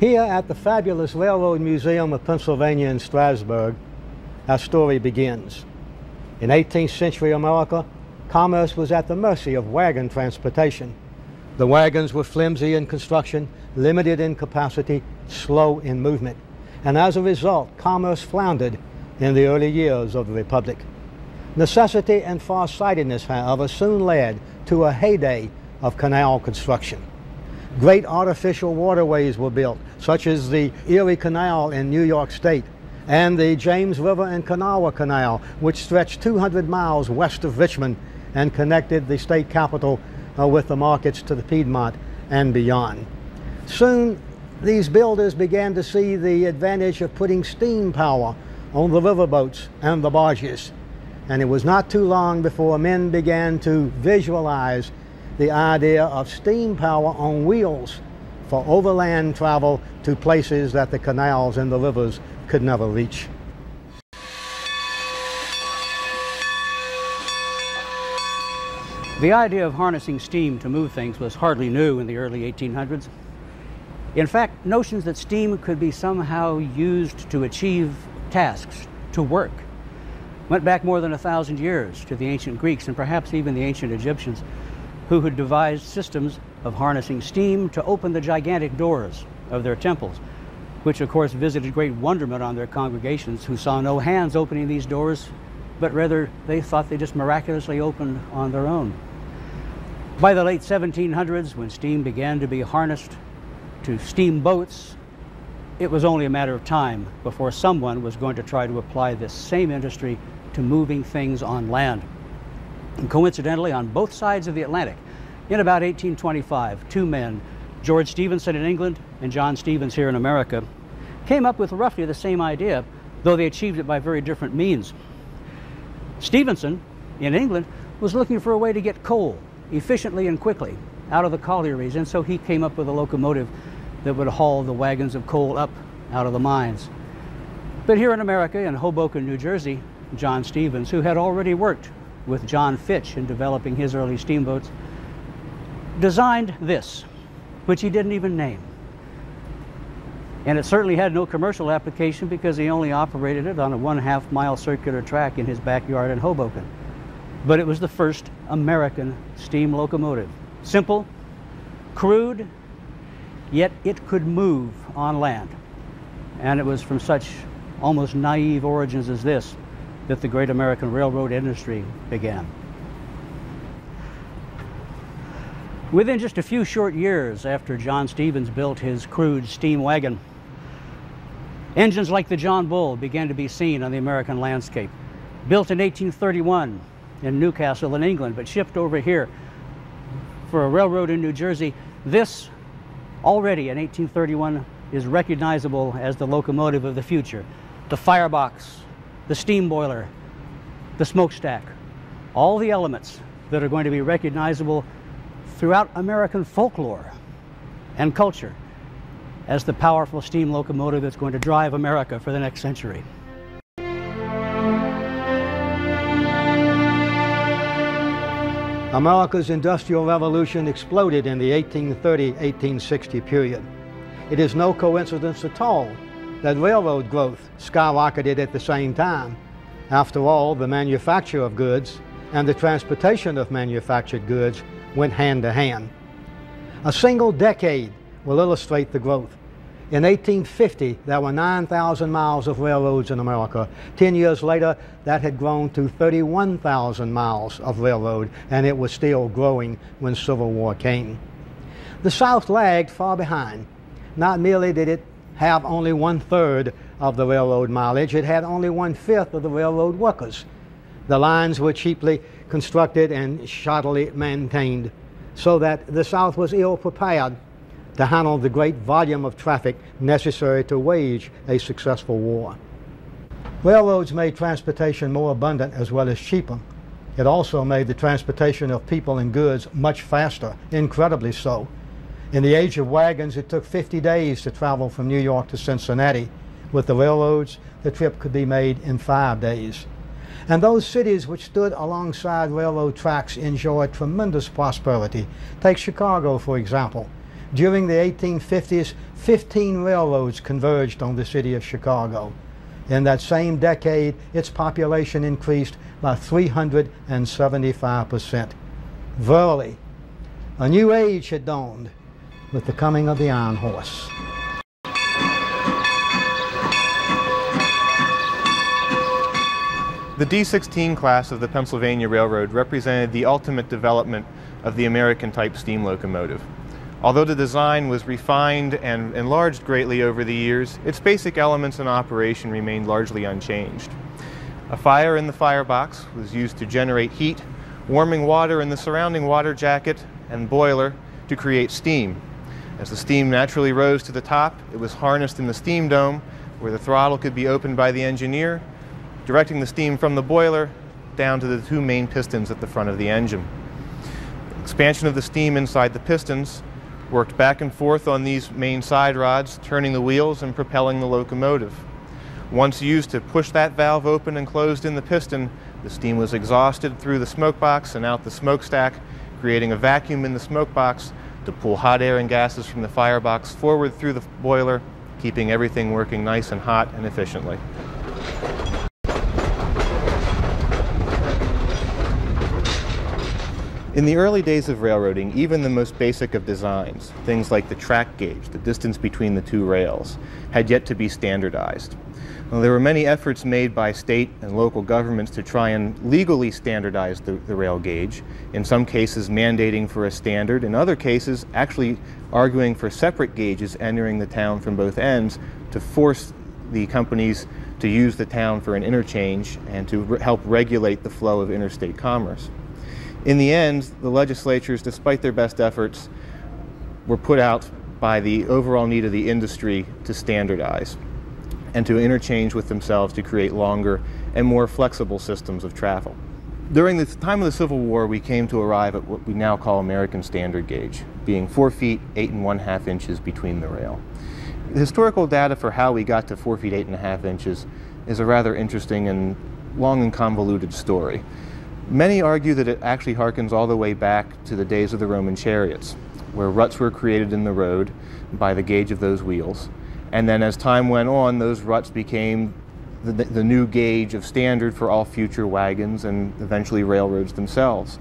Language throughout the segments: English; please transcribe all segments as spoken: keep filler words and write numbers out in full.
Here at the fabulous Railroad Museum of Pennsylvania in Strasburg, our story begins. In eighteenth century America, commerce was at the mercy of wagon transportation. The wagons were flimsy in construction, limited in capacity, slow in movement, and as a result, commerce floundered in the early years of the Republic. Necessity and farsightedness, however, soon led to a heyday of canal construction. Great artificial waterways were built, such as the Erie Canal in New York State and the James River and Kanawha Canal, which stretched two hundred miles west of Richmond and connected the state capital uh, with the markets to the Piedmont and beyond. Soon, these builders began to see the advantage of putting steam power on the riverboats and the barges, and it was not too long before men began to visualize the idea of steam power on wheels for overland travel to places that the canals and the rivers could never reach. The idea of harnessing steam to move things was hardly new in the early eighteen hundreds. In fact, notions that steam could be somehow used to achieve tasks, to work, went back more than a thousand years to the ancient Greeks and perhaps even the ancient Egyptians, who had devised systems of harnessing steam to open the gigantic doors of their temples, which of course visited great wonderment on their congregations, who saw no hands opening these doors, but rather they thought they just miraculously opened on their own. By the late seventeen hundreds, when steam began to be harnessed to steamboats, it was only a matter of time before someone was going to try to apply this same industry to moving things on land. And coincidentally, on both sides of the Atlantic, in about eighteen twenty-five, two men, George Stephenson in England and John Stevens here in America, came up with roughly the same idea, though they achieved it by very different means. Stephenson in England was looking for a way to get coal efficiently and quickly out of the collieries, and so he came up with a locomotive that would haul the wagons of coal up out of the mines. But here in America, in Hoboken, New Jersey, John Stevens, who had already worked with John Fitch in developing his early steamboats, designed this, which he didn't even name. And it certainly had no commercial application because he only operated it on a one-half mile circular track in his backyard in Hoboken. But it was the first American steam locomotive. Simple, crude, yet it could move on land. And it was from such almost naive origins as this that the great American railroad industry began. Within just a few short years after John Stevens built his crude steam wagon, engines like the John Bull began to be seen on the American landscape. Built in eighteen thirty-one in Newcastle in England, but shipped over here for a railroad in New Jersey, this already in eighteen thirty-one is recognizable as the locomotive of the future. The firebox, the steam boiler, the smokestack, all the elements that are going to be recognizable throughout American folklore and culture as the powerful steam locomotive that's going to drive America for the next century. America's Industrial Revolution exploded in the eighteen thirty to eighteen sixty period. It is no coincidence at all that railroad growth skyrocketed at the same time. After all, the manufacture of goods and the transportation of manufactured goods went hand to hand. A single decade will illustrate the growth. In eighteen fifty, there were nine thousand miles of railroads in America. Ten years later, that had grown to thirty-one thousand miles of railroad, and it was still growing when Civil War came. The South lagged far behind. Not merely did it have only one-third of the railroad mileage, it had only one-fifth of the railroad workers. The lines were cheaply constructed and shoddily maintained, so that the South was ill-prepared to handle the great volume of traffic necessary to wage a successful war. Railroads made transportation more abundant as well as cheaper. It also made the transportation of people and goods much faster, incredibly so. In the age of wagons, it took fifty days to travel from New York to Cincinnati. With the railroads, the trip could be made in five days. And those cities which stood alongside railroad tracks enjoyed tremendous prosperity. Take Chicago, for example. During the eighteen fifties, fifteen railroads converged on the city of Chicago. In that same decade, its population increased by three hundred seventy-five percent. Verily, a new age had dawned with the coming of the iron horse. The D sixteen class of the Pennsylvania Railroad represented the ultimate development of the American-type steam locomotive. Although the design was refined and enlarged greatly over the years, its basic elements and operation remained largely unchanged. A fire in the firebox was used to generate heat, warming water in the surrounding water jacket and boiler to create steam. As the steam naturally rose to the top, it was harnessed in the steam dome, where the throttle could be opened by the engineer, directing the steam from the boiler down to the two main pistons at the front of the engine. Expansion of the steam inside the pistons worked back and forth on these main side rods, turning the wheels and propelling the locomotive. Once used to push that valve open and closed in the piston, the steam was exhausted through the smokebox and out the smokestack, creating a vacuum in the smokebox to pull hot air and gases from the firebox forward through the boiler, keeping everything working nice and hot and efficiently. In the early days of railroading, even the most basic of designs, things like the track gauge, the distance between the two rails, had yet to be standardized. Now, there were many efforts made by state and local governments to try and legally standardize the, the rail gauge, in some cases mandating for a standard, in other cases actually arguing for separate gauges entering the town from both ends to force the companies to use the town for an interchange and to re- help regulate the flow of interstate commerce. In the end, the legislatures, despite their best efforts, were put out by the overall need of the industry to standardize and to interchange with themselves to create longer and more flexible systems of travel. During the time of the Civil War, we came to arrive at what we now call American standard gauge, being four feet, eight and one half inches between the rail. The historical data for how we got to four feet, eight and a half inches is a rather interesting and long and convoluted story. Many argue that it actually harkens all the way back to the days of the Roman chariots, where ruts were created in the road by the gauge of those wheels. And then as time went on, those ruts became the, the new gauge of standard for all future wagons and eventually railroads themselves.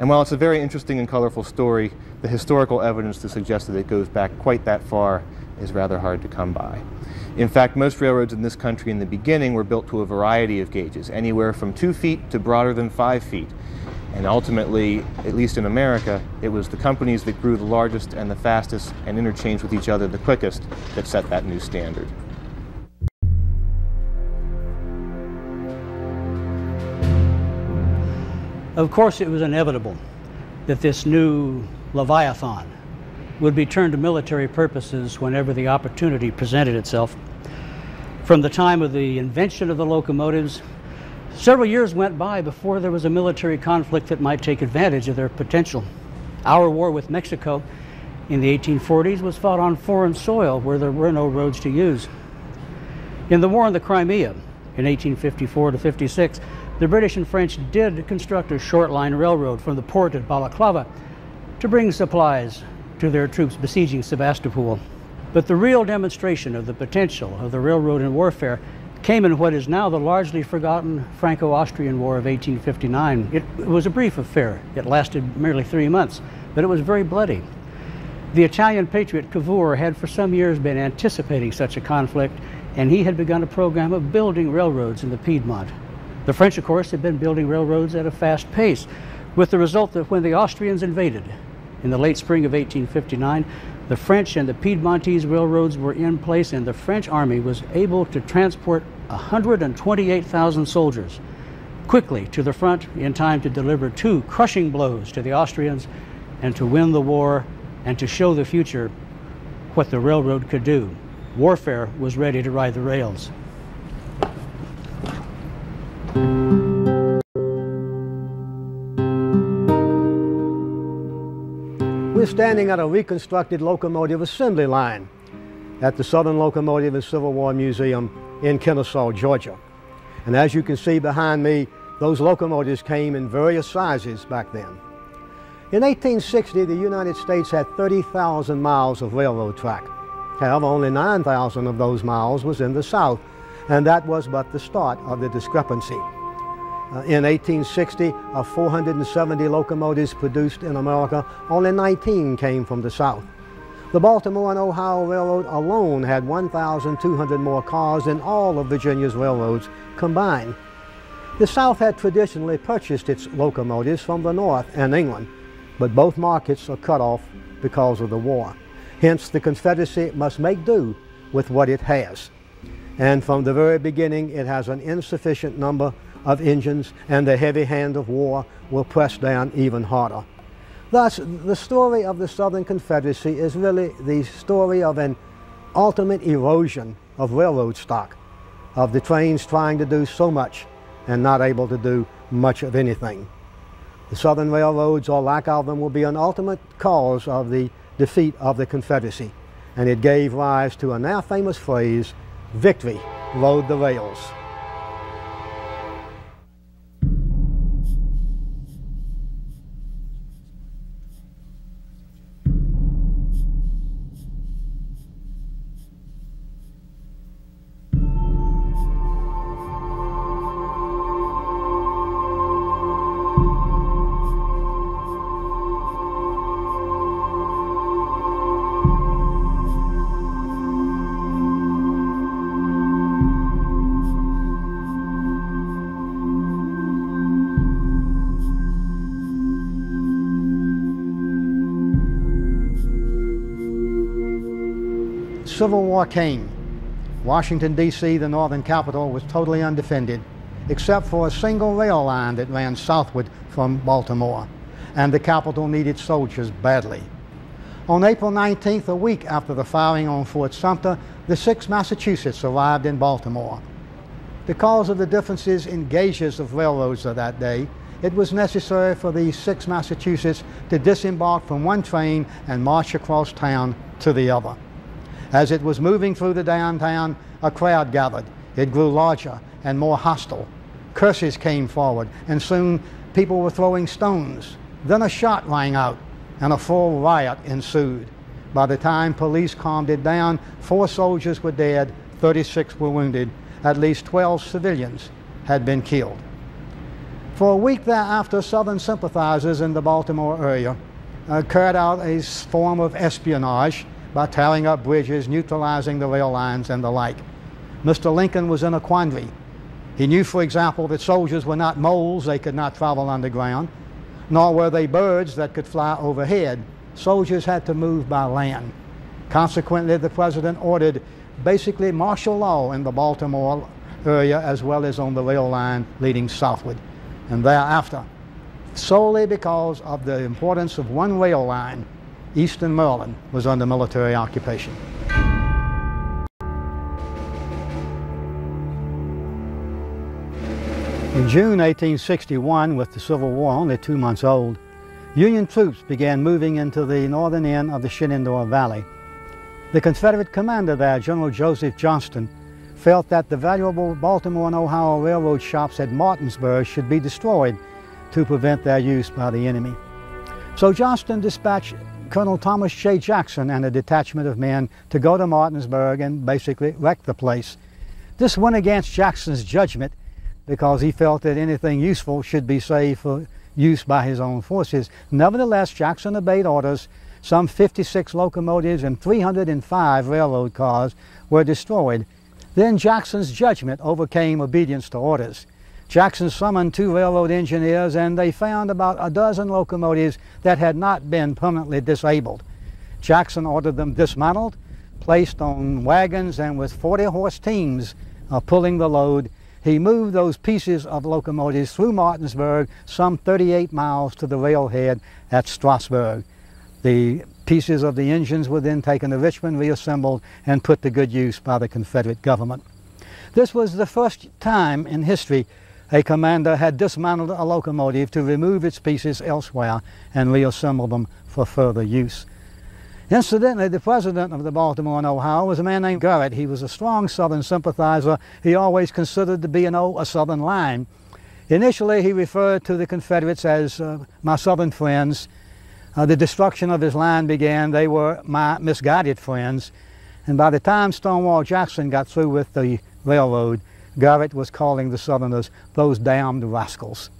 And while it's a very interesting and colorful story, the historical evidence to suggest that it goes back quite that far is rather hard to come by. In fact, most railroads in this country in the beginning were built to a variety of gauges, anywhere from two feet to broader than five feet. And ultimately, at least in America, it was the companies that grew the largest and the fastest and interchanged with each other the quickest that set that new standard. Of course, it was inevitable that this new Leviathan would be turned to military purposes whenever the opportunity presented itself. From the time of the invention of the locomotives, several years went by before there was a military conflict that might take advantage of their potential. Our war with Mexico in the eighteen forties was fought on foreign soil where there were no roads to use. In the war in the Crimea in eighteen fifty-four to fifty-six, the British and French did construct a short line railroad from the port at Balaclava to bring supplies to their troops besieging Sebastopol. But the real demonstration of the potential of the railroad in warfare came in what is now the largely forgotten Franco-Austrian War of eighteen fifty-nine. It, it was a brief affair. It lasted merely three months, but it was very bloody. The Italian patriot Cavour had for some years been anticipating such a conflict, and he had begun a program of building railroads in the Piedmont. The French, of course, had been building railroads at a fast pace, with the result that when the Austrians invaded, in the late spring of eighteen fifty-nine, the French and the Piedmontese railroads were in place, and the French army was able to transport one hundred twenty-eight thousand soldiers quickly to the front in time to deliver two crushing blows to the Austrians and to win the war and to show the future what the railroad could do. Warfare was ready to ride the rails. We're standing at a reconstructed locomotive assembly line at the Southern Locomotive and Civil War Museum in Kennesaw, Georgia. And as you can see behind me, those locomotives came in various sizes back then. In eighteen sixty, the United States had thirty thousand miles of railroad track. However, only nine thousand of those miles was in the South, and that was but the start of the discrepancy. Uh, in eighteen sixty, of four hundred seventy locomotives produced in America, only nineteen came from the South. The Baltimore and Ohio Railroad alone had one thousand two hundred more cars than all of Virginia's railroads combined. The South had traditionally purchased its locomotives from the North and England, but both markets are cut off because of the war. Hence, the Confederacy must make do with what it has. And from the very beginning, it has an insufficient number of engines, and the heavy hand of war will press down even harder. Thus, the story of the Southern Confederacy is really the story of an ultimate erosion of railroad stock, of the trains trying to do so much and not able to do much of anything. The Southern railroads, or lack of them, will be an ultimate cause of the defeat of the Confederacy, and it gave rise to a now famous phrase, "Victory rode the rails." Civil War came. Washington, D C, the northern capital, was totally undefended, except for a single rail line that ran southward from Baltimore, and the capital needed soldiers badly. On April nineteenth, a week after the firing on Fort Sumter, the sixth Massachusetts arrived in Baltimore. Because of the differences in gauges of railroads of that day, it was necessary for the sixth Massachusetts to disembark from one train and march across town to the other. As it was moving through the downtown, a crowd gathered. It grew larger and more hostile. Curses came forward, and soon people were throwing stones. Then a shot rang out, and a full riot ensued. By the time police calmed it down, four soldiers were dead, thirty-six were wounded. At least twelve civilians had been killed. For a week thereafter, Southern sympathizers in the Baltimore area uh, carried out a form of espionage by tearing up bridges, neutralizing the rail lines, and the like. Mister Lincoln was in a quandary. He knew, for example, that soldiers were not moles, they could not travel underground, nor were they birds that could fly overhead. Soldiers had to move by land. Consequently, the president ordered basically martial law in the Baltimore area as well as on the rail line leading southward. And thereafter, solely because of the importance of one rail line, Eastern Maryland was under military occupation. In June eighteen sixty-one, with the Civil War only two months old, Union troops began moving into the northern end of the Shenandoah Valley. The Confederate commander there, General Joseph Johnston, felt that the valuable Baltimore and Ohio Railroad shops at Martinsburg should be destroyed to prevent their use by the enemy. So Johnston dispatched Colonel Thomas J. Jackson and a detachment of men to go to Martinsburg and basically wreck the place. This went against Jackson's judgment because he felt that anything useful should be saved for use by his own forces. Nevertheless, Jackson obeyed orders. Some fifty-six locomotives and three hundred five railroad cars were destroyed. Then Jackson's judgment overcame obedience to orders. Jackson summoned two railroad engineers, and they found about a dozen locomotives that had not been permanently disabled. Jackson ordered them dismantled, placed on wagons, and with forty horse teams uh, pulling the load, he moved those pieces of locomotives through Martinsburg some thirty-eight miles to the railhead at Strasburg. The pieces of the engines were then taken to Richmond, reassembled, and put to good use by the Confederate government. This was the first time in history a commander had dismantled a locomotive to remove its pieces elsewhere and reassemble them for further use. Incidentally, the president of the Baltimore and Ohio was a man named Garrett. He was a strong Southern sympathizer. He always considered the B and O a Southern line. Initially, he referred to the Confederates as uh, my Southern friends, Uh, the destruction of his line began. They were my misguided friends. And by the time Stonewall Jackson got through with the railroad, Garrett was calling the Southerners those damned rascals.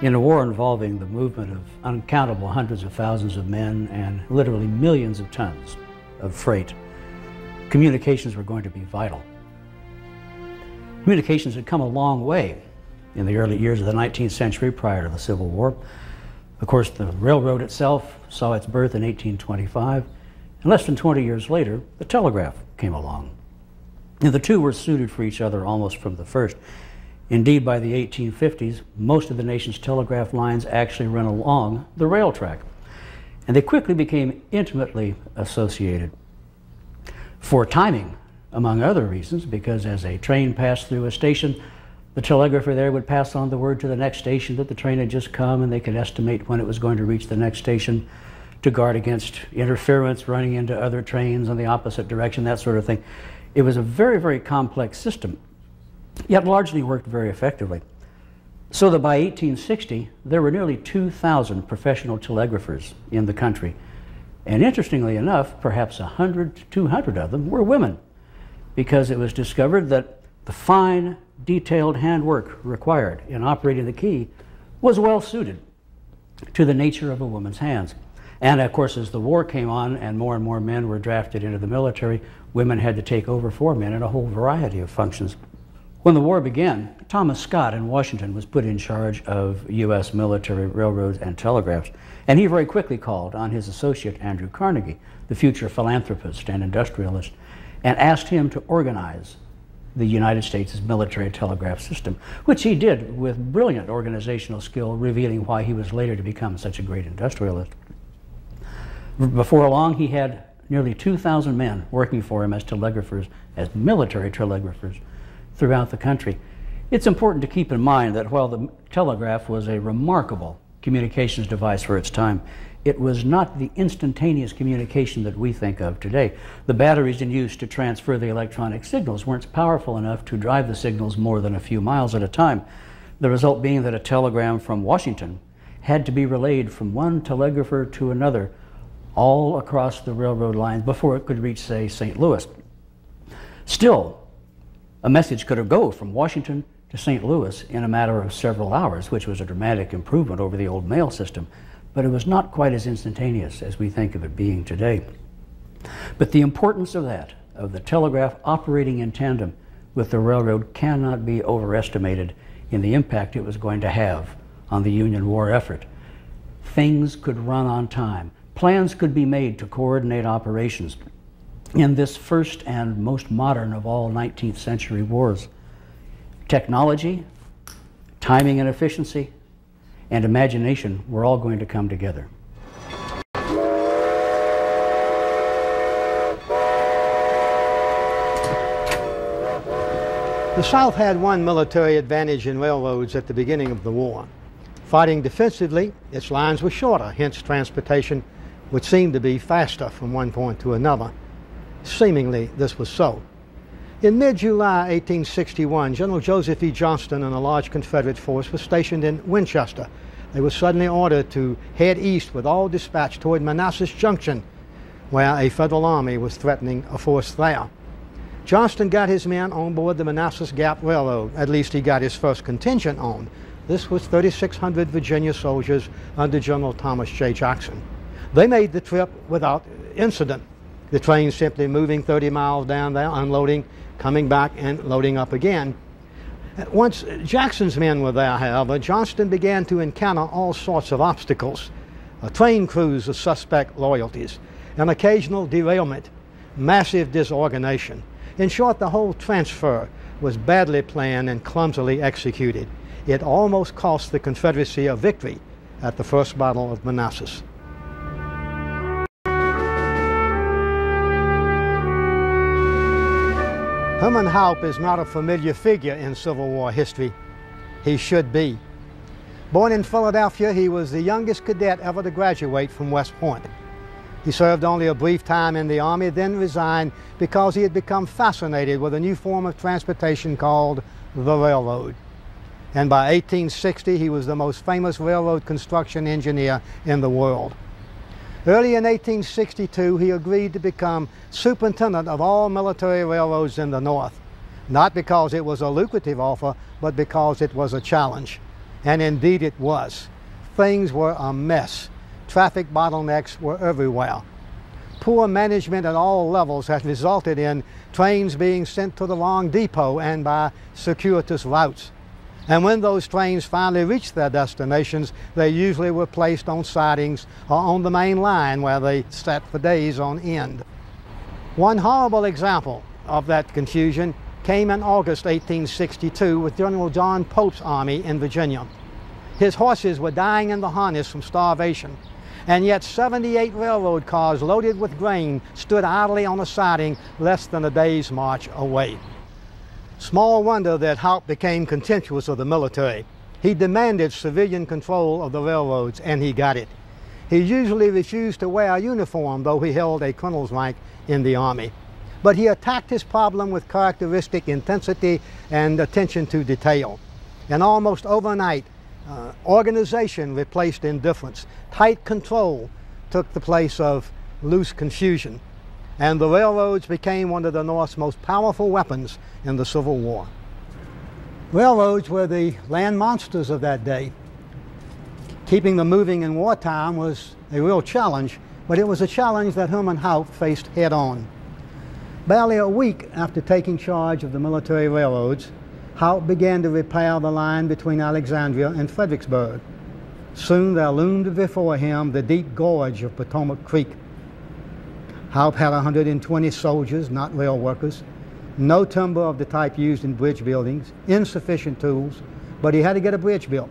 In a war involving the movement of uncountable hundreds of thousands of men and literally millions of tons of freight, communications were going to be vital. Communications had come a long way in the early years of the nineteenth century prior to the Civil War. Of course, the railroad itself saw its birth in eighteen twenty-five, and less than twenty years later, the telegraph came along. And the two were suited for each other almost from the first. Indeed, by the eighteen fifties, most of the nation's telegraph lines actually ran along the rail track, and they quickly became intimately associated. For timing, among other reasons, because as a train passed through a station, the telegrapher there would pass on the word to the next station that the train had just come, and they could estimate when it was going to reach the next station to guard against interference, running into other trains in the opposite direction, that sort of thing. It was a very, very complex system, yet largely worked very effectively. So that by eighteen sixty, there were nearly two thousand professional telegraphers in the country. And interestingly enough, perhaps one hundred to two hundred of them were women, because it was discovered that the fine, detailed handwork required in operating the key was well suited to the nature of a woman's hands. And of course, as the war came on and more and more men were drafted into the military, women had to take over for men in a whole variety of functions. When the war began, Thomas Scott in Washington was put in charge of U S military railroads and telegraphs, and he very quickly called on his associate Andrew Carnegie, the future philanthropist and industrialist, and asked him to organize the United States' military telegraph system, which he did with brilliant organizational skill, revealing why he was later to become such a great industrialist. Before long, he had nearly two thousand men working for him as telegraphers, as military telegraphers, throughout the country. It's important to keep in mind that while the telegraph was a remarkable communications device for its time, it was not the instantaneous communication that we think of today. The batteries in use to transfer the electronic signals weren't powerful enough to drive the signals more than a few miles at a time, the result being that a telegram from Washington had to be relayed from one telegrapher to another all across the railroad lines before it could reach, say, Saint Louis. Still, a message could have gone from Washington to Saint Louis in a matter of several hours, which was a dramatic improvement over the old mail system, but it was not quite as instantaneous as we think of it being today. But the importance of that, of the telegraph operating in tandem with the railroad, cannot be overestimated in the impact it was going to have on the Union war effort. Things could run on time. Plans could be made to coordinate operations in this first and most modern of all nineteenth century wars. Technology, timing and efficiency, and imagination were all going to come together. The South had one military advantage in railroads at the beginning of the war. Fighting defensively, its lines were shorter, hence transportation would seem to be faster from one point to another. Seemingly, this was so. In mid-July eighteen sixty-one, General Joseph E. Johnston and a large Confederate force was stationed in Winchester. They were suddenly ordered to head east with all dispatch toward Manassas Junction, where a Federal army was threatening a force there. Johnston got his men on board the Manassas Gap Railroad. At least he got his first contingent on. This was thirty-six hundred Virginia soldiers under General Thomas J. Jackson. They made the trip without incident. The train simply moving thirty miles down there, unloading, coming back, and loading up again. Once Jackson's men were there, however, Johnston began to encounter all sorts of obstacles. A train crews of suspect loyalties, an occasional derailment, massive disorganization. In short, the whole transfer was badly planned and clumsily executed. It almost cost the Confederacy a victory at the First Battle of Manassas. Herman Haupt is not a familiar figure in Civil War history. He should be. Born in Philadelphia, he was the youngest cadet ever to graduate from West Point. He served only a brief time in the Army, then resigned because he had become fascinated with a new form of transportation called the railroad. and by eighteen sixty he was the most famous railroad construction engineer in the world. Early in eighteen sixty-two he agreed to become superintendent of all military railroads in the North, not because it was a lucrative offer, but because it was a challenge. And indeed it was. Things were a mess. Traffic bottlenecks were everywhere. Poor management at all levels has resulted in trains being sent to the wrong depot and by circuitous routes. And when those trains finally reached their destinations, they usually were placed on sidings or on the main line where they sat for days on end. One horrible example of that confusion came in August eighteen sixty-two with General John Pope's army in Virginia. His horses were dying in the harness from starvation, and yet seventy-eight railroad cars loaded with grain stood idly on a siding less than a day's march away. Small wonder that Haupt became contemptuous of the military. He demanded civilian control of the railroads, and he got it. He usually refused to wear a uniform, though he held a colonel's rank in the army. But he attacked his problem with characteristic intensity and attention to detail. And almost overnight, Uh, organization replaced indifference. Tight control took the place of loose confusion, and the railroads became one of the North's most powerful weapons in the Civil War. Railroads were the land monsters of that day. Keeping them moving in wartime was a real challenge, but it was a challenge that Herman Haupt faced head-on. Barely a week after taking charge of the military railroads, Haupt began to repair the line between Alexandria and Fredericksburg. Soon there loomed before him the deep gorge of Potomac Creek. Haupt had one hundred twenty soldiers, not rail workers, no timber of the type used in bridge buildings, insufficient tools, but he had to get a bridge built.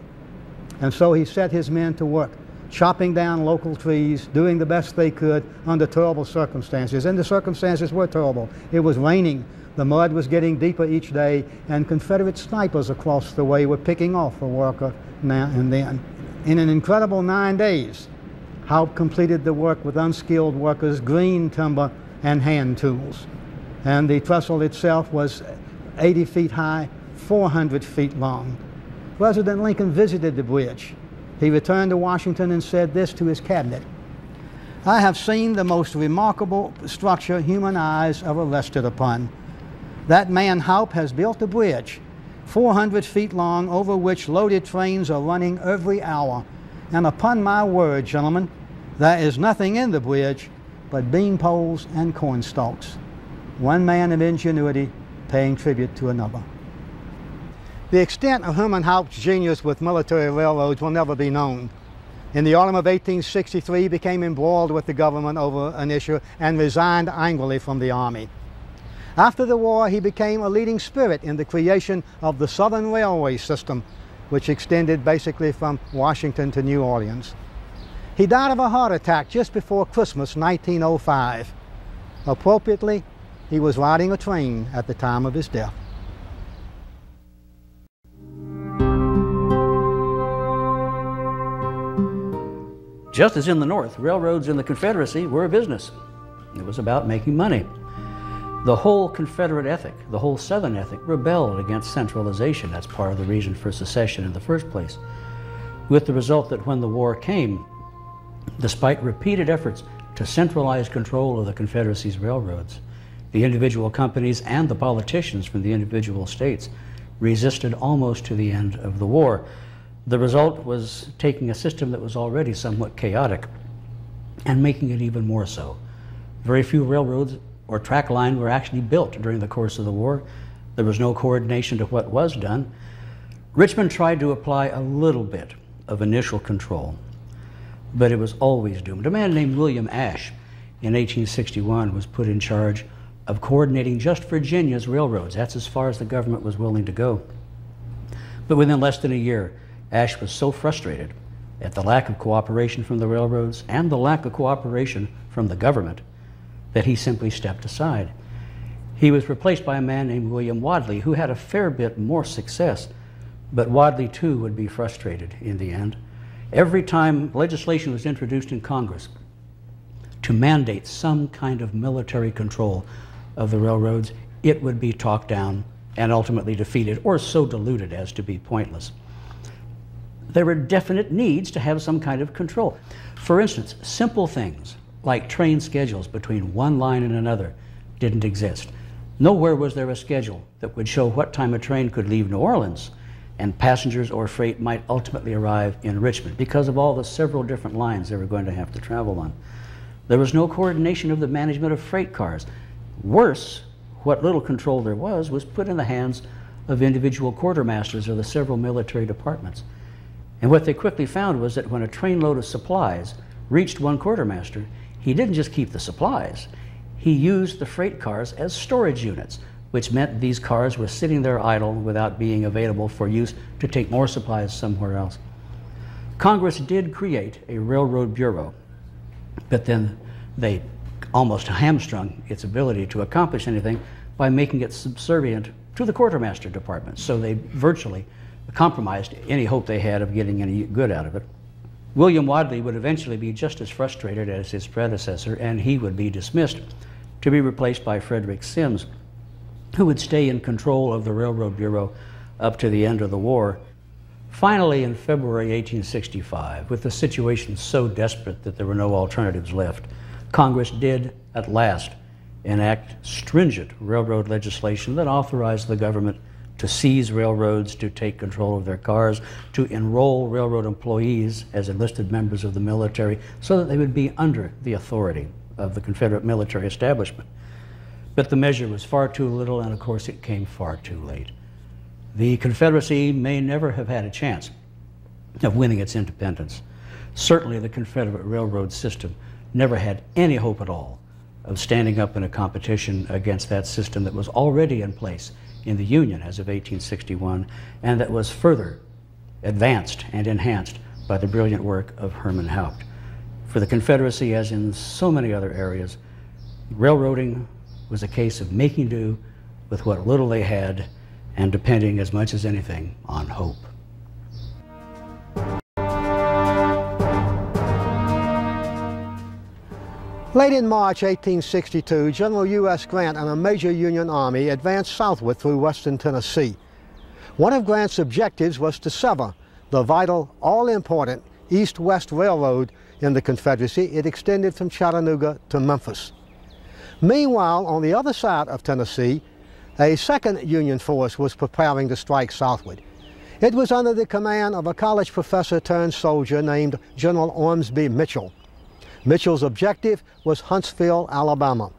And so he set his men to work, chopping down local trees, doing the best they could under terrible circumstances. And the circumstances were terrible. It was raining. The mud was getting deeper each day, and Confederate snipers across the way were picking off a worker now and then. In an incredible nine days, Haupt completed the work with unskilled workers, green timber, and hand tools. And the trestle itself was eighty feet high, four hundred feet long. President Lincoln visited the bridge. He returned to Washington and said this to his cabinet: "I have seen the most remarkable structure human eyes ever rested upon. That man Haupt has built a bridge, four hundred feet long, over which loaded trains are running every hour. And upon my word, gentlemen, there is nothing in the bridge but bean poles and corn stalks." One man of ingenuity paying tribute to another. The extent of Herman Haupt's genius with military railroads will never be known. In the autumn of eighteen sixty-three, he became embroiled with the government over an issue and resigned angrily from the army. After the war, he became a leading spirit in the creation of the Southern Railway system, which extended basically from Washington to New Orleans. He died of a heart attack just before Christmas nineteen oh five. Appropriately, he was riding a train at the time of his death. Just as in the North, railroads in the Confederacy were a business. It was about making money. The whole Confederate ethic, the whole Southern ethic, rebelled against centralization. That's part of the reason for secession in the first place, with the result that when the war came, despite repeated efforts to centralize control of the Confederacy's railroads, the individual companies and the politicians from the individual states resisted almost to the end of the war. The result was taking a system that was already somewhat chaotic and making it even more so. Very few railroads or track line were actually built during the course of the war. There was no coordination to what was done. Richmond tried to apply a little bit of initial control, but it was always doomed. A man named William Ashe in eighteen sixty-one was put in charge of coordinating just Virginia's railroads. That's as far as the government was willing to go. But within less than a year, Ashe was so frustrated at the lack of cooperation from the railroads and the lack of cooperation from the government that he simply stepped aside. He was replaced by a man named William Wadley, who had a fair bit more success, but Wadley too would be frustrated in the end. Every time legislation was introduced in Congress to mandate some kind of military control of the railroads, it would be talked down and ultimately defeated, or so diluted as to be pointless. There were definite needs to have some kind of control. For instance, simple things like train schedules between one line and another didn't exist. Nowhere was there a schedule that would show what time a train could leave New Orleans and passengers or freight might ultimately arrive in Richmond because of all the several different lines they were going to have to travel on. There was no coordination of the management of freight cars. Worse, what little control there was was put in the hands of individual quartermasters or the several military departments. And what they quickly found was that when a trainload of supplies reached one quartermaster, he didn't just keep the supplies, he used the freight cars as storage units, which meant these cars were sitting there idle without being available for use to take more supplies somewhere else. Congress did create a railroad bureau, but then they almost hamstrung its ability to accomplish anything by making it subservient to the quartermaster department, so they virtually compromised any hope they had of getting any good out of it. William Wadley would eventually be just as frustrated as his predecessor, and he would be dismissed to be replaced by Frederick Sims, who would stay in control of the Railroad Bureau up to the end of the war. Finally, in February eighteen sixty-five, with the situation so desperate that there were no alternatives left, Congress did at last enact stringent railroad legislation that authorized the government to seize railroads, to take control of their cars, to enroll railroad employees as enlisted members of the military so that they would be under the authority of the Confederate military establishment. But the measure was far too little, and of course it came far too late. The Confederacy may never have had a chance of winning its independence. Certainly the Confederate railroad system never had any hope at all of standing up in a competition against that system that was already in place in the Union as of eighteen sixty-one, and that was further advanced and enhanced by the brilliant work of Herman Haupt. For the Confederacy, as in so many other areas, railroading was a case of making do with what little they had and depending as much as anything on hope. Late in March eighteen sixty-two, General U S Grant and a major Union army advanced southward through western Tennessee. One of Grant's objectives was to sever the vital, all-important East-West Railroad in the Confederacy. It extended from Chattanooga to Memphis. Meanwhile, on the other side of Tennessee, a second Union force was preparing to strike southward. It was under the command of a college professor turned soldier named General Ormsby Mitchell. Mitchell's objective was Huntsville, Alabama.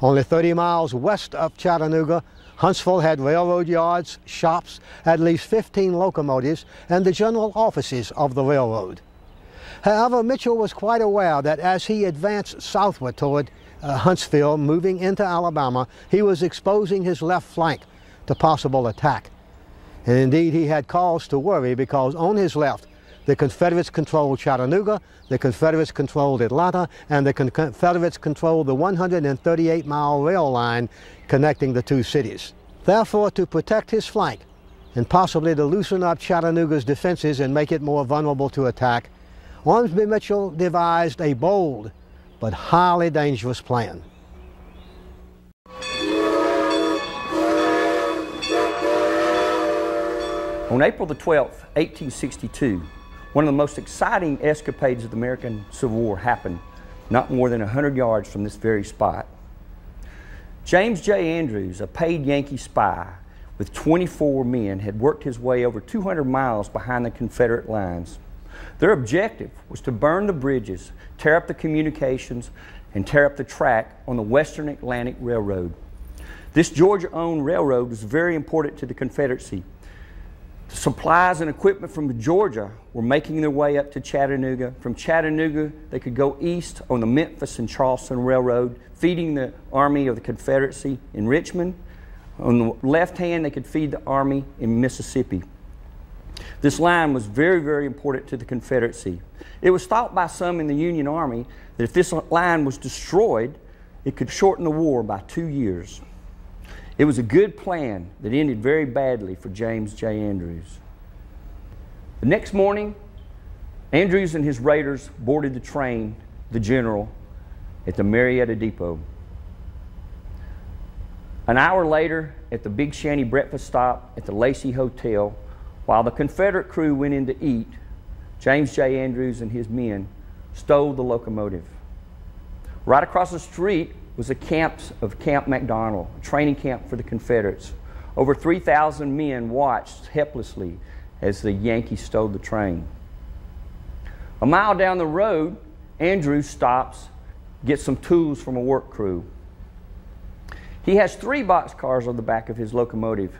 Only thirty miles west of Chattanooga, Huntsville had railroad yards, shops, at least fifteen locomotives, and the general offices of the railroad. However, Mitchell was quite aware that as he advanced southward toward uh, Huntsville, moving into Alabama, he was exposing his left flank to possible attack. And indeed, he had cause to worry because on his left, the Confederates controlled Chattanooga, the Confederates controlled Atlanta, and the Confederates controlled the one hundred thirty-eight mile rail line connecting the two cities. Therefore, to protect his flank and possibly to loosen up Chattanooga's defenses and make it more vulnerable to attack, Ormsby Mitchell devised a bold but highly dangerous plan. On April the twelfth, eighteen sixty-two, one of the most exciting escapades of the American Civil War happened not more than one hundred yards from this very spot. James J. Andrews, a paid Yankee spy with twenty-four men, had worked his way over two hundred miles behind the Confederate lines. Their objective was to burn the bridges, tear up the communications, and tear up the track on the Western Atlantic Railroad. This Georgia-owned railroad was very important to the Confederacy. Supplies and equipment from Georgia were making their way up to Chattanooga. From Chattanooga, they could go east on the Memphis and Charleston Railroad, feeding the Army of the Confederacy in Richmond. On the left hand, they could feed the Army in Mississippi. This line was very, very important to the Confederacy. It was thought by some in the Union Army that if this line was destroyed, it could shorten the war by two years. It was a good plan that ended very badly for James J. Andrews. The next morning, Andrews and his raiders boarded the train, the General, at the Marietta Depot. An hour later, at the Big Shanty breakfast stop at the Lacey Hotel, while the Confederate crew went in to eat, James J. Andrews and his men stole the locomotive. Right across the street was the camps of Camp McDonald, a training camp for the Confederates. Over three thousand men watched helplessly as the Yankees stole the train. A mile down the road, Andrews stops, gets some tools from a work crew. He has three boxcars on the back of his locomotive.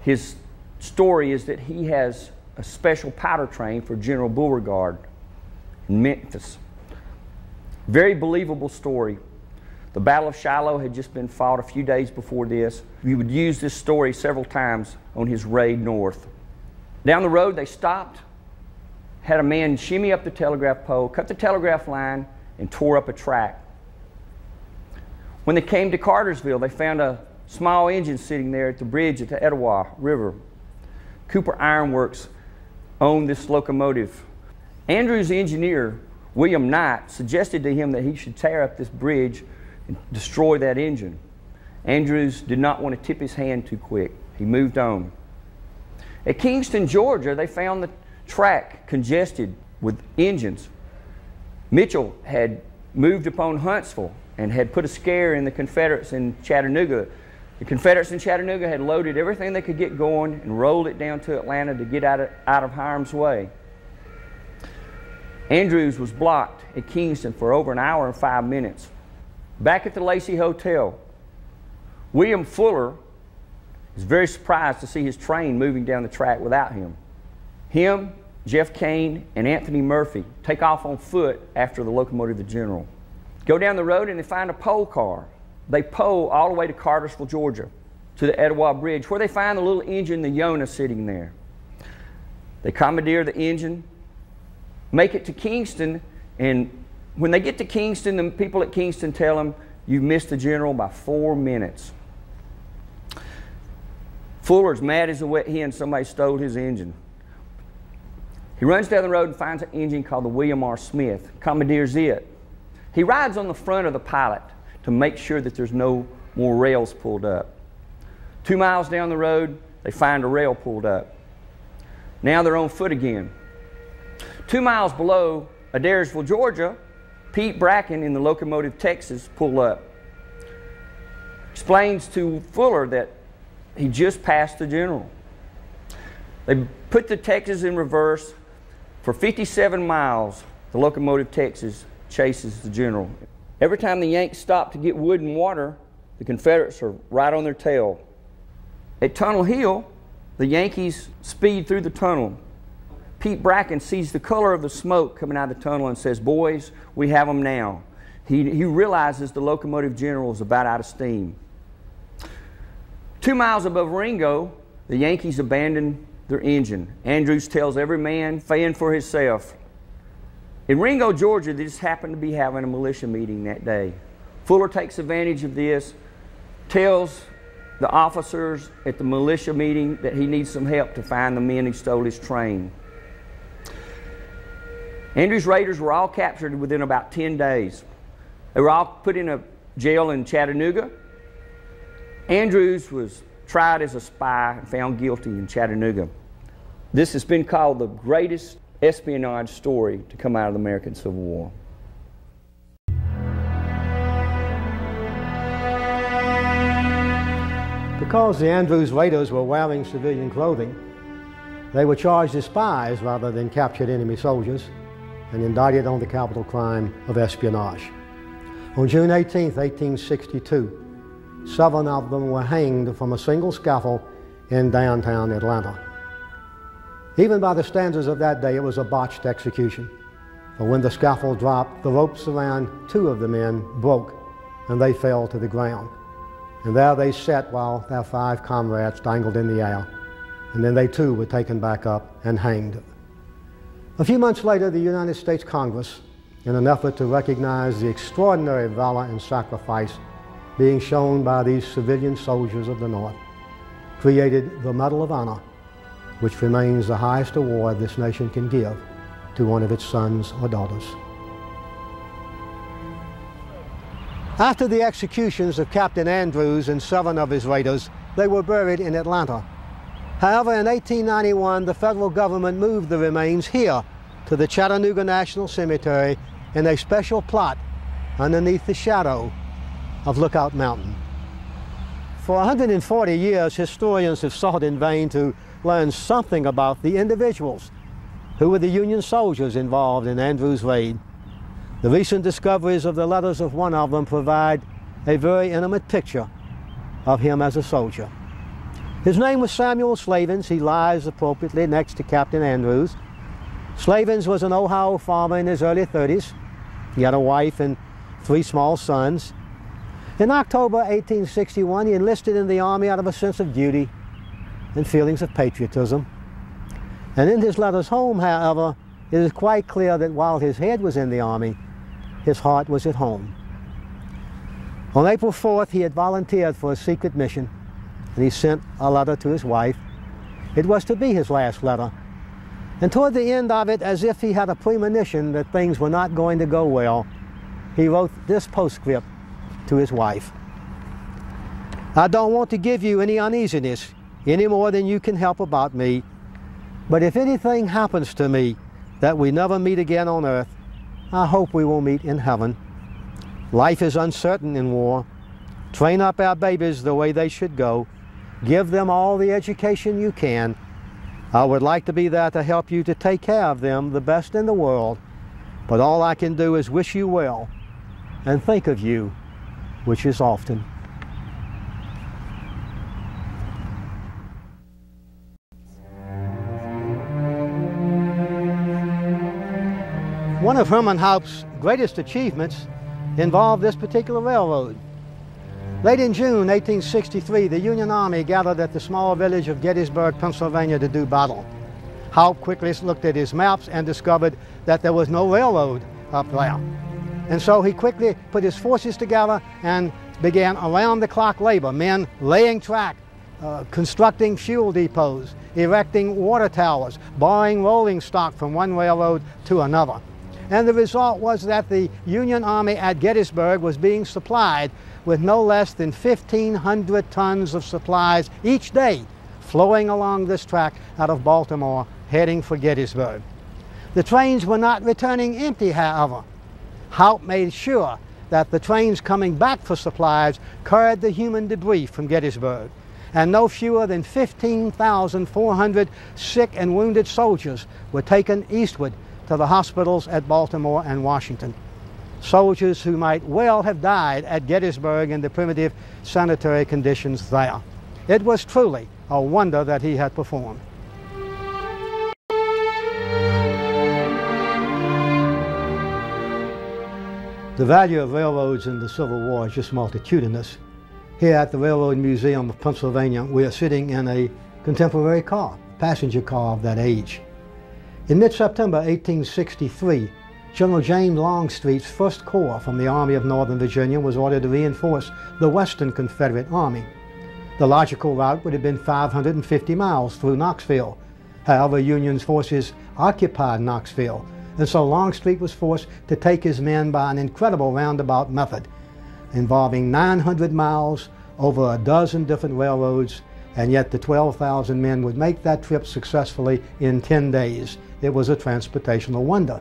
His story is that he has a special powder train for General Beauregard in Memphis. Very believable story. The Battle of Shiloh had just been fought a few days before this. He would use this story several times on his raid north. Down the road, they stopped, had a man shimmy up the telegraph pole, cut the telegraph line, and tore up a track. When they came to Cartersville, they found a small engine sitting there at the bridge at the Etowah River. Cooper Iron Works owned this locomotive. Andrews' engineer, William Knight, suggested to him that he should tear up this bridge and destroy that engine. Andrews did not want to tip his hand too quick. He moved on. At Kingston, Georgia, they found the track congested with engines. Mitchell had moved upon Huntsville and had put a scare in the Confederates in Chattanooga. The Confederates in Chattanooga had loaded everything they could get going and rolled it down to Atlanta to get out of, out of harm's way. Andrews was blocked at Kingston for over an hour and five minutes. Back at the Lacey Hotel, William Fuller was very surprised to see his train moving down the track without him. Him, Jeff Kane, and Anthony Murphy take off on foot after the locomotive, the General. Go down the road and they find a pole car. They pole all the way to Cartersville, Georgia, to the Etowah Bridge, where they find the little engine, the Yonah, sitting there. They commandeer the engine, make it to Kingston, and when they get to Kingston, the people at Kingston tell them, "You missed the General by four minutes." Fuller's mad as a wet hen, somebody stole his engine. He runs down the road and finds an engine called the William R. Smith, commandeers it. He rides on the front of the pilot to make sure that there's no more rails pulled up. Two miles down the road, they find a rail pulled up. Now they're on foot again. Two miles below Adairsville, Georgia, Pete Bracken in the locomotive Texas pull up. Explains to Fuller that he just passed the General. They put the Texas in reverse. For fifty-seven miles, the locomotive Texas chases the General. Every time the Yanks stop to get wood and water, the Confederates are right on their tail. At Tunnel Hill, the Yankees speed through the tunnel. Pete Bracken sees the color of the smoke coming out of the tunnel and says, "Boys, we have them now." He, he realizes the locomotive General is about out of steam. Two miles above Ringo, the Yankees abandon their engine. Andrews tells every man, "Fan for himself." In Ringo, Georgia, they just happened to be having a militia meeting that day. Fuller takes advantage of this, tells the officers at the militia meeting that he needs some help to find the men who stole his train. Andrews' raiders were all captured within about ten days. They were all put in a jail in Chattanooga. Andrews was tried as a spy and found guilty in Chattanooga. This has been called the greatest espionage story to come out of the American Civil War. Because the Andrews raiders were wearing civilian clothing, they were charged as spies rather than captured enemy soldiers and indicted on the capital crime of espionage. On June eighteenth, eighteen sixty-two, seven of them were hanged from a single scaffold in downtown Atlanta. Even by the standards of that day, it was a botched execution. For when the scaffold dropped, the ropes around two of the men broke, and they fell to the ground. And there they sat while their five comrades dangled in the air, and then they too were taken back up and hanged. A few months later, the United States Congress, in an effort to recognize the extraordinary valor and sacrifice being shown by these civilian soldiers of the North, created the Medal of Honor, which remains the highest award this nation can give to one of its sons or daughters. After the executions of Captain Andrews and seven of his raiders, they were buried in Atlanta. However, in eighteen ninety-one, the federal government moved the remains here to the Chattanooga National Cemetery in a special plot underneath the shadow of Lookout Mountain. For one hundred forty years, historians have sought in vain to learn something about the individuals who were the Union soldiers involved in Andrews' raid. The recent discoveries of the letters of one of them provide a very intimate picture of him as a soldier. His name was Samuel Slavens. He lies appropriately next to Captain Andrews. Slavens was an Ohio farmer in his early thirties. He had a wife and three small sons. In October eighteen sixty-one, he enlisted in the Army out of a sense of duty and feelings of patriotism. And in his letters home, however, it is quite clear that while his head was in the Army, his heart was at home. On April fourth, he had volunteered for a secret mission, and he sent a letter to his wife. It was to be his last letter. And toward the end of it, as if he had a premonition that things were not going to go well, he wrote this postscript to his wife. I don't want to give you any uneasiness, any more than you can help about me. But if anything happens to me, that we never meet again on earth, I hope we will meet in heaven. Life is uncertain in war. Train up our babies the way they should go. Give them all the education you can. I would like to be there to help you to take care of them, the best in the world. But all I can do is wish you well and think of you, which is often. One of Herman Haupt's greatest achievements involved this particular railroad. Late in June eighteen sixty-three, the Union Army gathered at the small village of Gettysburg, Pennsylvania, to do battle. Haupt quickly looked at his maps and discovered that there was no railroad up there. And so he quickly put his forces together and began around-the-clock labor, men laying track, Uh, constructing fuel depots, erecting water towers, buying rolling stock from one railroad to another. And the result was that the Union Army at Gettysburg was being supplied with no less than fifteen hundred tons of supplies each day flowing along this track out of Baltimore, heading for Gettysburg. The trains were not returning empty, however. Haupt made sure that the trains coming back for supplies carried the human debris from Gettysburg. And no fewer than fifteen thousand four hundred sick and wounded soldiers were taken eastward to the hospitals at Baltimore and Washington. Soldiers who might well have died at Gettysburg in the primitive sanitary conditions there. It was truly a wonder that he had performed. The value of railroads in the Civil War is just multitudinous. Here at the Railroad Museum of Pennsylvania, we are sitting in a contemporary car, passenger car of that age. In mid-September eighteen sixty-three, General James Longstreet's First Corps from the Army of Northern Virginia was ordered to reinforce the Western Confederate Army. The logical route would have been five hundred fifty miles through Knoxville. However, Union forces occupied Knoxville, and so Longstreet was forced to take his men by an incredible roundabout method, involving nine hundred miles over a dozen different railroads, and yet the twelve thousand men would make that trip successfully in ten days. It was a transportational wonder.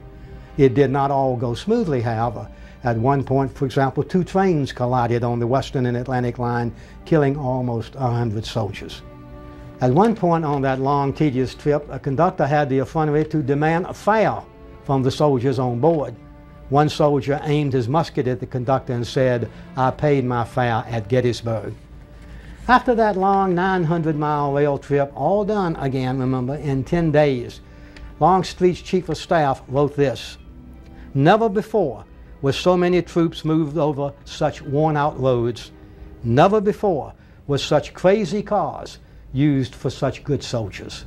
It did not all go smoothly, however. At one point, for example, two trains collided on the Western and Atlantic line, killing almost one hundred soldiers. At one point on that long, tedious trip, a conductor had the effrontery to demand a fare from the soldiers on board. One soldier aimed his musket at the conductor and said, "I paid my fare at Gettysburg." After that long nine hundred mile rail trip, all done again, remember, in ten days, Longstreet's chief of staff wrote this: "Never before were so many troops moved over such worn-out roads. Never before were such crazy cars used for such good soldiers."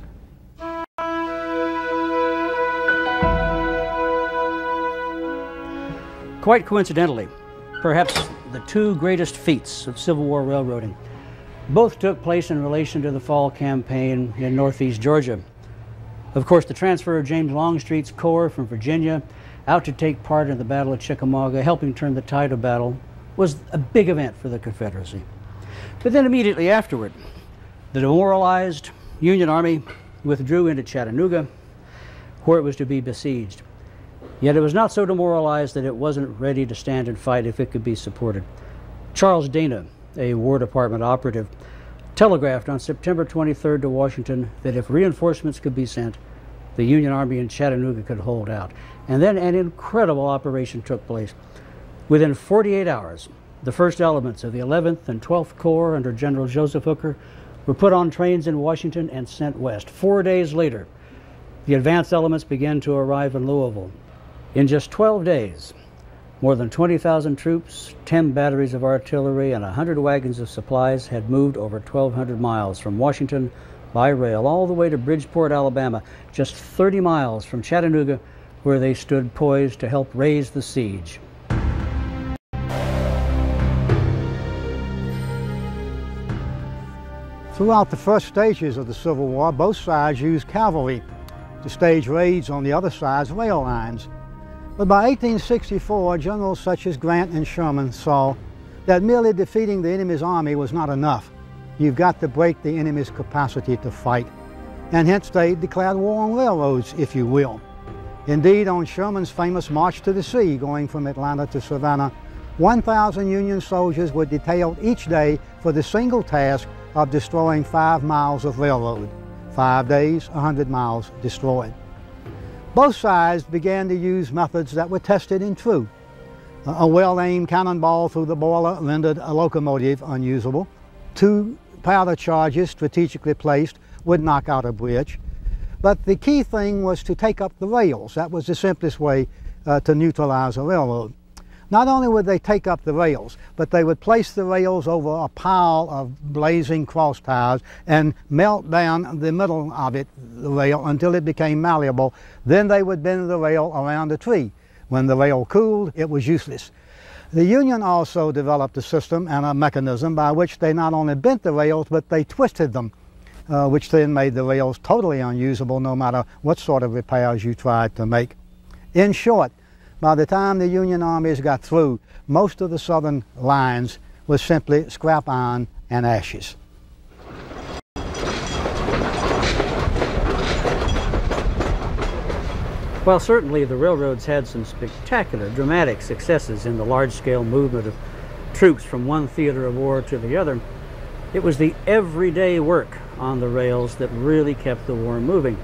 Quite coincidentally, perhaps the two greatest feats of Civil War railroading both took place in relation to the fall campaign in northeast Georgia. Of course, the transfer of James Longstreet's corps from Virginia out to take part in the Battle of Chickamauga, helping turn the tide of battle, was a big event for the Confederacy. But then immediately afterward, the demoralized Union Army withdrew into Chattanooga, where it was to be besieged. Yet it was not so demoralized that it wasn't ready to stand and fight if it could be supported. Charles Dana, a War Department operative, telegraphed on September twenty-third to Washington that if reinforcements could be sent, the Union Army in Chattanooga could hold out. And then an incredible operation took place. Within forty-eight hours, the first elements of the eleventh and twelfth Corps under General Joseph Hooker were put on trains in Washington and sent west. Four days later, the advance elements began to arrive in Louisville. In just twelve days, more than twenty thousand troops, ten batteries of artillery, and one hundred wagons of supplies had moved over twelve hundred miles from Washington by rail all the way to Bridgeport, Alabama, just thirty miles from Chattanooga, where they stood poised to help raise the siege. Throughout the first stages of the Civil War, both sides used cavalry to stage raids on the other side's rail lines. But by eighteen sixty-four, generals such as Grant and Sherman saw that merely defeating the enemy's army was not enough. You've got to break the enemy's capacity to fight. And hence they declared war on railroads, if you will. Indeed, on Sherman's famous march to the sea, going from Atlanta to Savannah, one thousand Union soldiers were detailed each day for the single task of destroying five miles of railroad. Five days, one hundred miles destroyed. Both sides began to use methods that were tested and true. A well-aimed cannonball through the boiler rendered a locomotive unusable. Two powder charges strategically placed would knock out a bridge. But the key thing was to take up the rails. That was the simplest way uh, to neutralize a railroad. Not only would they take up the rails, but they would place the rails over a pile of blazing cross ties and melt down the middle of it, the rail, until it became malleable. Then they would bend the rail around a tree. When the rail cooled, it was useless. The Union also developed a system and a mechanism by which they not only bent the rails, but they twisted them, uh, which then made the rails totally unusable no matter what sort of repairs you tried to make. In short, by the time the Union armies got through, most of the southern lines was simply scrap iron and ashes. While certainly the railroads had some spectacular, dramatic successes in the large-scale movement of troops from one theater of war to the other, it was the everyday work on the rails that really kept the war moving.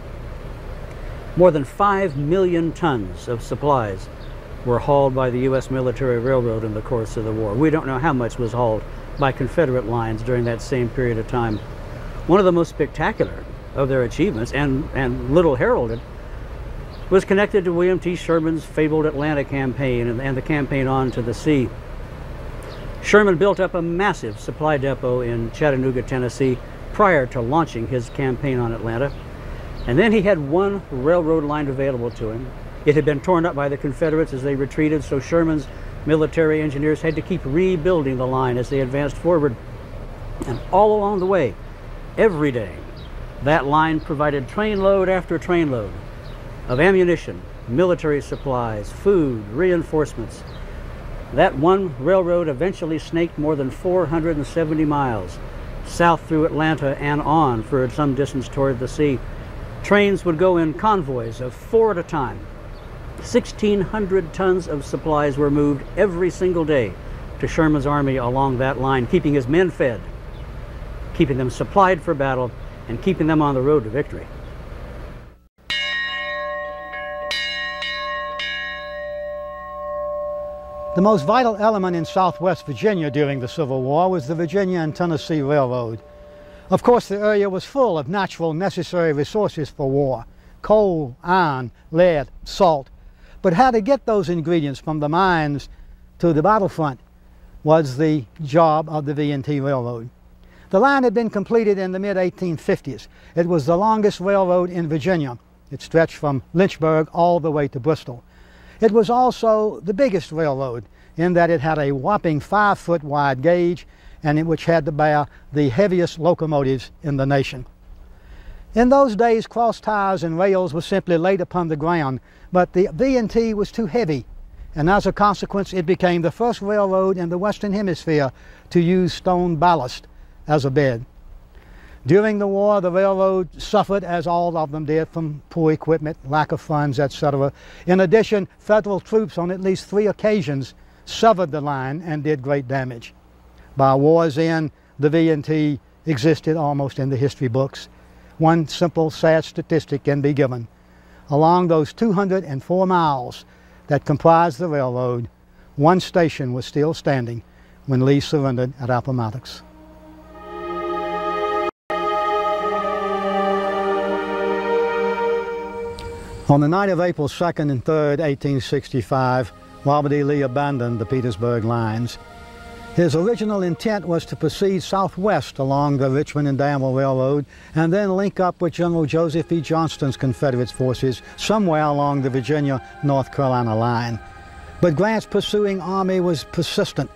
More than five million tons of supplies were hauled by the U S military railroad in the course of the war. We don't know how much was hauled by Confederate lines during that same period of time. One of the most spectacular of their achievements, and, and little heralded, was connected to William T. Sherman's fabled Atlanta campaign and, and the campaign on to the sea. Sherman built up a massive supply depot in Chattanooga, Tennessee, prior to launching his campaign on Atlanta. And then he had one railroad line available to him. It had been torn up by the Confederates as they retreated, so Sherman's military engineers had to keep rebuilding the line as they advanced forward. And all along the way, every day, that line provided trainload after trainload of ammunition, military supplies, food, reinforcements. That one railroad eventually snaked more than four hundred seventy miles south through Atlanta and on for some distance toward the sea. Trains would go in convoys of four at a time. sixteen hundred tons of supplies were moved every single day to Sherman's army along that line, keeping his men fed, keeping them supplied for battle, and keeping them on the road to victory. The most vital element in Southwest Virginia during the Civil War was the Virginia and Tennessee Railroad. Of course, the area was full of natural necessary resources for war: coal, iron, lead, salt. But how to get those ingredients from the mines to the battlefront was the job of the V and T Railroad. The line had been completed in the mid eighteen fifties. It was the longest railroad in Virginia. It stretched from Lynchburg all the way to Bristol. It was also the biggest railroad in that it had a whopping five-foot wide gauge, and in which had to bear the heaviest locomotives in the nation. In those days, cross ties and rails were simply laid upon the ground, but the V and T was too heavy and as a consequence, it became the first railroad in the Western Hemisphere to use stone ballast as a bed. During the war, the railroad suffered, as all of them did, from poor equipment, lack of funds, et cetera. In addition, federal troops on at least three occasions severed the line and did great damage. By war's end, the V and T existed almost in the history books. One simple, sad statistic can be given. Along those two hundred four miles that comprised the railroad, one station was still standing when Lee surrendered at Appomattox. On the night of April second and third, eighteen sixty-five, Robert E. Lee abandoned the Petersburg lines. His original intent was to proceed southwest along the Richmond and Danville Railroad and then link up with General Joseph E. Johnston's Confederate forces somewhere along the Virginia-North Carolina line. But Grant's pursuing army was persistent,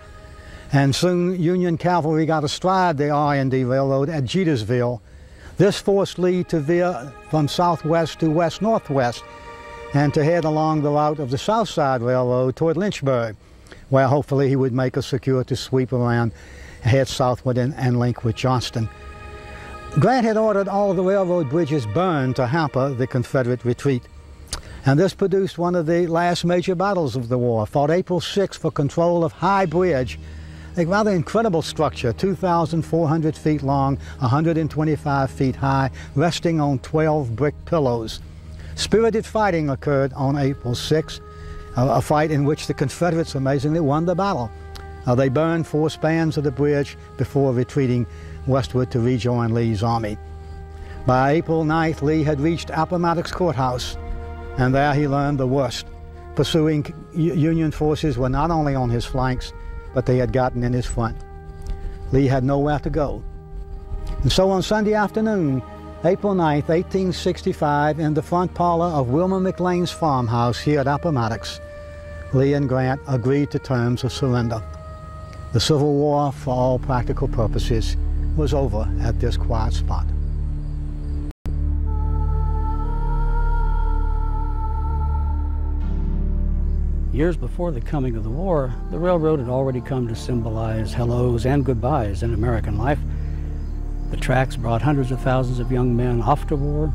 and soon Union cavalry got astride the R and D Railroad at Jetersville. This forced Lee to veer from southwest to west-northwest and to head along the route of the South Side Railroad toward Lynchburg, where hopefully he would make a circuitous sweep around, head southward, and, and link with Johnston. Grant had ordered all of the railroad bridges burned to hamper the Confederate retreat, and this produced one of the last major battles of the war, fought April sixth for control of High Bridge, a rather incredible structure, two thousand four hundred feet long, one hundred twenty-five feet high, resting on twelve brick pillows. Spirited fighting occurred on April sixth, a, a fight in which the Confederates amazingly won the battle. Uh, they burned four spans of the bridge before retreating westward to rejoin Lee's army. By April ninth, Lee had reached Appomattox Courthouse, and there he learned the worst. Pursuing Union forces were not only on his flanks, but they had gotten in his front. Lee had nowhere to go. And so on Sunday afternoon, April ninth, eighteen sixty-five, in the front parlor of Wilmer McLean's farmhouse here at Appomattox, Lee and Grant agreed to terms of surrender. The Civil War, for all practical purposes, was over at this quiet spot. Years before the coming of the war, the railroad had already come to symbolize hellos and goodbyes in American life. The tracks brought hundreds of thousands of young men off to war.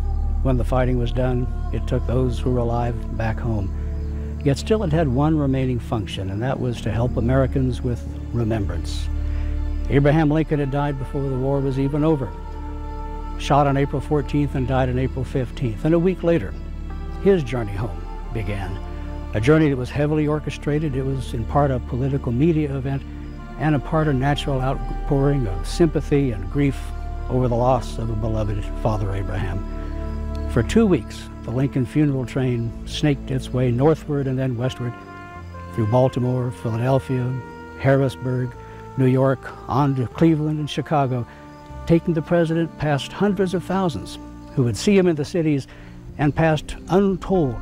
When the fighting was done, it took those who were alive back home. Yet still it had one remaining function, and that was to help Americans with remembrance. Abraham Lincoln had died before the war was even over. Shot on April fourteenth and died on April fifteenth, and a week later, his journey home began. A journey that was heavily orchestrated. It was in part a political media event and in part a natural outpouring of sympathy and grief over the loss of a beloved Father Abraham. For two weeks, the Lincoln funeral train snaked its way northward and then westward through Baltimore, Philadelphia, Harrisburg, New York, on to Cleveland and Chicago, taking the president past hundreds of thousands who would see him in the cities and past untold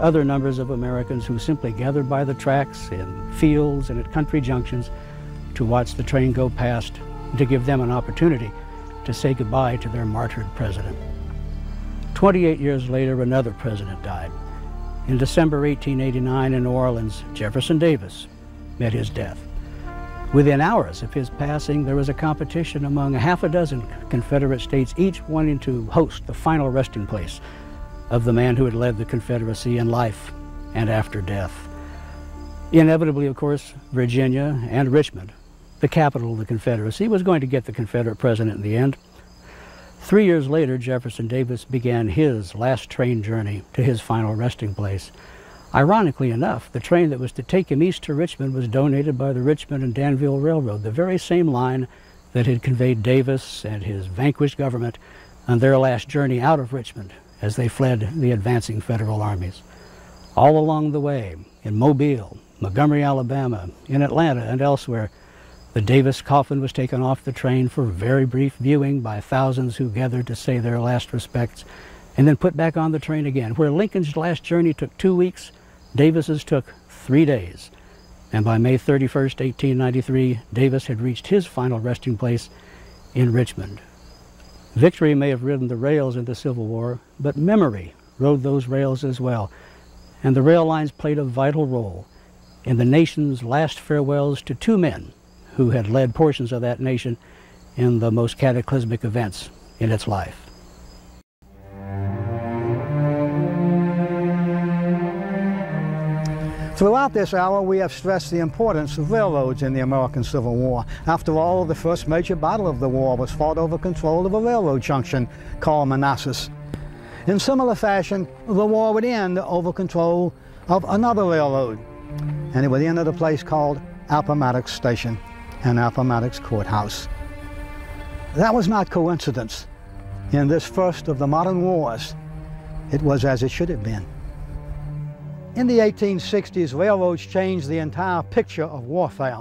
other numbers of Americans who simply gathered by the tracks in fields and at country junctions to watch the train go past, to give them an opportunity to say goodbye to their martyred president. twenty-eight years later, another president died. In December eighteen eighty-nine in New Orleans, Jefferson Davis met his death. Within hours of his passing, there was a competition among half a dozen Confederate states, each wanting to host the final resting place of the man who had led the Confederacy in life and after death. Inevitably, of course, Virginia and Richmond, the capital of the Confederacy, was going to get the Confederate president in the end. Three years later, Jefferson Davis began his last train journey to his final resting place. Ironically enough, the train that was to take him east to Richmond was donated by the Richmond and Danville Railroad, the very same line that had conveyed Davis and his vanquished government on their last journey out of Richmond as they fled the advancing federal armies. All along the way, in Mobile, Montgomery, Alabama, in Atlanta and elsewhere, the Davis coffin was taken off the train for very brief viewing by thousands who gathered to say their last respects, and then put back on the train again. Where Lincoln's last journey took two weeks, Davis's took three days. And by May thirty-first, eighteen ninety-three, Davis had reached his final resting place in Richmond. Victory may have ridden the rails in the Civil War, but memory rode those rails as well, and the rail lines played a vital role in the nation's last farewells to two men who had led portions of that nation in the most cataclysmic events in its life. Throughout this hour, we have stressed the importance of railroads in the American Civil War. After all, the first major battle of the war was fought over control of a railroad junction called Manassas. In similar fashion, the war would end over control of another railroad, and it would end at a place called Appomattox Station and Appomattox Courthouse. That was not coincidence. In this first of the modern wars, it was as it should have been. In the eighteen sixties, railroads changed the entire picture of warfare.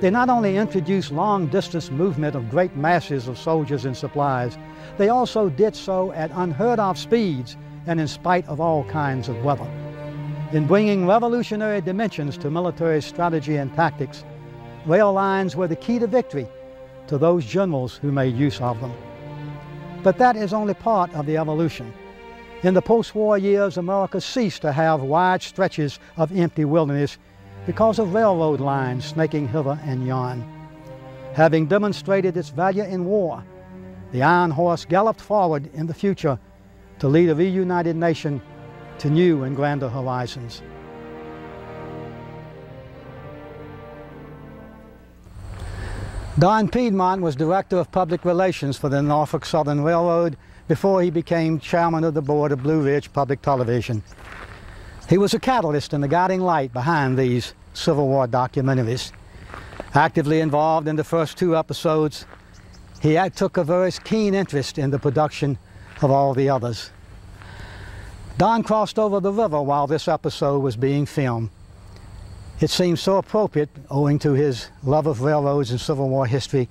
They not only introduced long-distance movement of great masses of soldiers and supplies, they also did so at unheard-of speeds and in spite of all kinds of weather. In bringing revolutionary dimensions to military strategy and tactics, rail lines were the key to victory to those generals who made use of them. But that is only part of the evolution. In the post-war years, America ceased to have wide stretches of empty wilderness because of railroad lines snaking hither and yon. Having demonstrated its value in war, the Iron Horse galloped forward in the future to lead a reunited nation to new and grander horizons. Don Piedmont was Director of Public Relations for the Norfolk Southern Railroad before he became chairman of the board of Blue Ridge Public Television. He was a catalyst and a guiding light behind these Civil War documentaries. Actively involved in the first two episodes, he took a very keen interest in the production of all the others. Don crossed over the river while this episode was being filmed. It seemed so appropriate, owing to his love of railroads and Civil War history,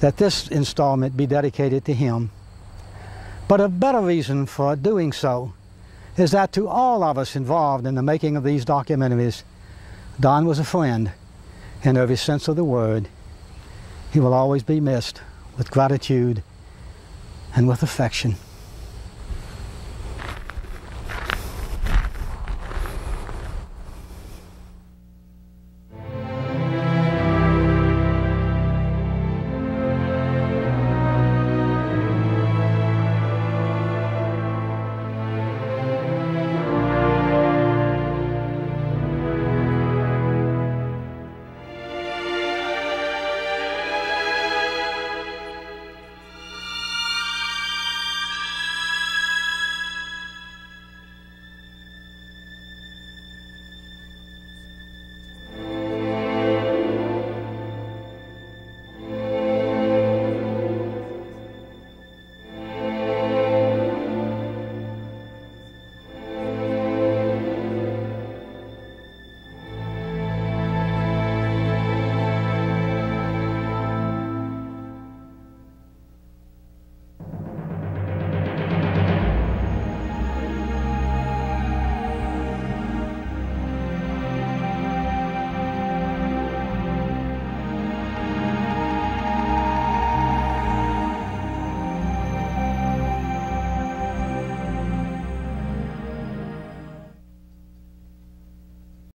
that this installment be dedicated to him. But a better reason for doing so is that to all of us involved in the making of these documentaries, Don was a friend in every sense of the word. He will always be missed with gratitude and with affection.